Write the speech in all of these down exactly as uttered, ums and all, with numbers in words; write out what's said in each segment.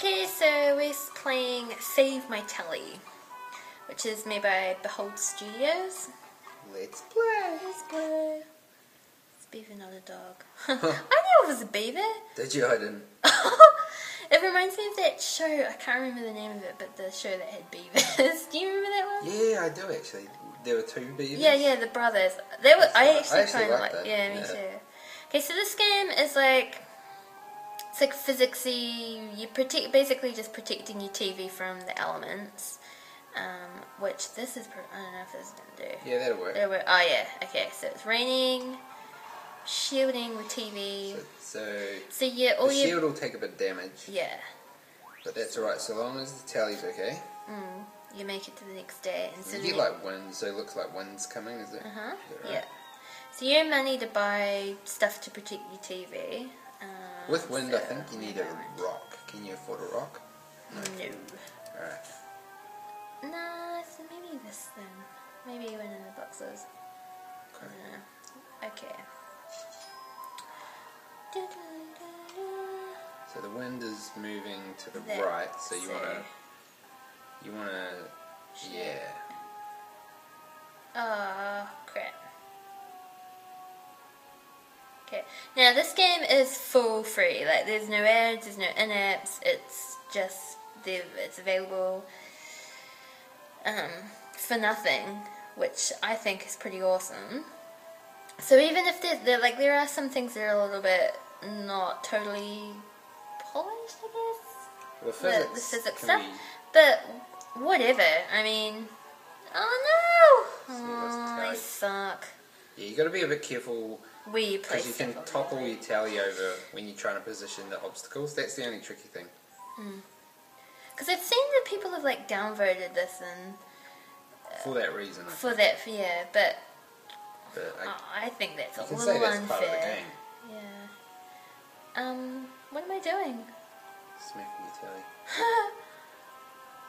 Okay, so we're playing Save My Telly, which is made by Behold Studios. Let's play! Let's play! It's beaver, not a dog. I knew it was a beaver! Did you? I didn't. It reminds me of that show, I can't remember the name of it, but the show that had beavers. Do you remember that one? Yeah, I do actually. There were two beavers. Yeah, yeah, the brothers. They were, I actually, I actually kind of like, like yeah, me yeah. too. Okay, so this game is like, it's like physicsy. You protect, basically just protecting your T V from the elements. Um, which this is, I don't know if this is gonna do. Yeah, that'll work. That'll work. Oh yeah. Okay, so it's raining, shielding the T V. So, so, so yeah, all the your shield will take a bit of damage. Yeah. But that's alright, so long as the tally's okay. Mm. You make it to the next day. And so you get like wind, so it looks like wind's coming, is it? Uh huh. Is that right? Yeah. So you earn money to buy stuff to protect your T V. Um, With wind, so I think you need a rock. Can you afford a rock? No. No. Alright. Nah, so maybe this thing. Maybe one of the boxes. Okay. Uh, okay. So the wind is moving to the there. right, so you so wanna, you wanna, shit. yeah. Oh crap. Okay, now this game is full free. Like there's no ads, there's no in-apps. It's just there. It's available um, for nothing, which I think is pretty awesome. So even if there, like, there are some things that are a little bit not totally polished, I guess. The physics, the, the physics stuff, we... but whatever. I mean, oh no, so oh, I suck. Yeah, you got to be a bit careful where you place, because you can topple your tally over when you're trying to position the obstacles. That's the only tricky thing. Because mm. I've seen that people have like downvoted this and uh, for that reason. I for think. that, yeah, but. But I, oh, I think that's a little unfair. You can say that's part of the game. Yeah. Um, what am I doing? Smacking your telly.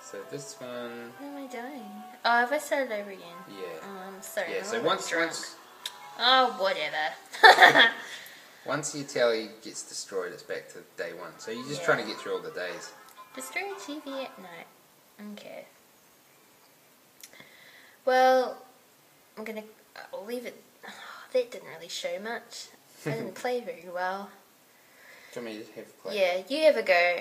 So this one... What am I doing? Oh, have I started over again? Yeah. Oh, I'm sorry. Yeah, I'm so once... once oh, whatever. Once your telly gets destroyed, it's back to day one. So you're just yeah. trying to get through all the days. Destroy T V at night. Okay. Well, I'm going to... I'll leave it. Oh, that didn't really show much. I didn't play very well. Do you want me to have a play? Yeah, you have a go.